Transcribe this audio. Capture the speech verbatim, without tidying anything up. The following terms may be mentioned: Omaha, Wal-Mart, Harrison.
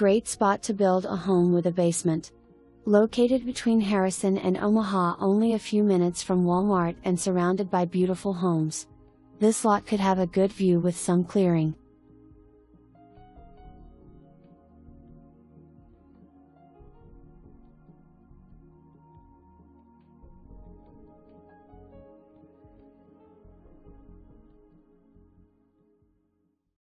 great spot to build a home with a basement. Located between Harrison and Omaha, only a few minutes from Wal-Mart and surrounded by beautiful homes. This lot could have a good view with some clearing.